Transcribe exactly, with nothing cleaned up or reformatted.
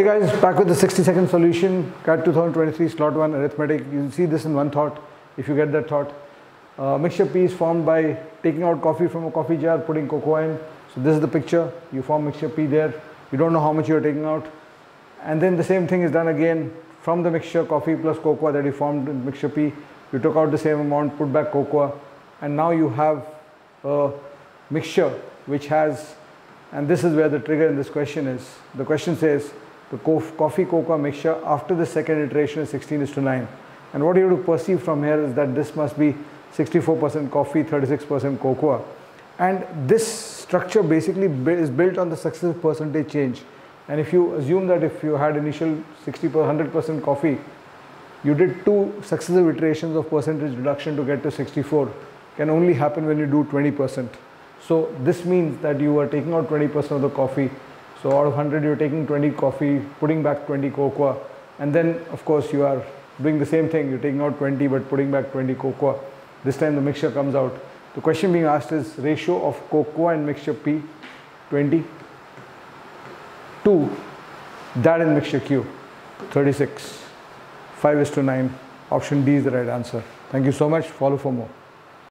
Hey guys, back with the sixty second solution, C A T two thousand twenty-three slot one arithmetic. You can see this in one thought if you get that thought. Uh, mixture P is formed by taking out coffee from a coffee jar, putting cocoa in. So this is the picture, you form mixture P there, you don't know how much you are taking out. And then the same thing is done again from the mixture coffee plus cocoa that you formed in mixture P. You took out the same amount, put back cocoa, and now you have a mixture which has, and this is where the trigger in this question is. The question says the coffee cocoa mixture after the second iteration is sixteen is to nine. And what you have to perceive from here is that this must be sixty-four percent coffee, thirty-six percent cocoa. And this structure basically is built on the success percentage change. And if you assume that if you had initial sixty percent, one hundred percent coffee, you did two successive iterations of percentage reduction to get to sixty-four, can only happen when you do twenty percent. So this means that you are taking out twenty percent of the coffee. So out of one hundred, you're taking twenty coffee, putting back twenty cocoa. And then of course you are doing the same thing. You're taking out twenty, but putting back twenty cocoa. This time the mixture comes out. The question being asked is ratio of cocoa and mixture P, twenty, to that in mixture Q, thirty-six. five is to nine. Option D is the right answer. Thank you so much. Follow for more.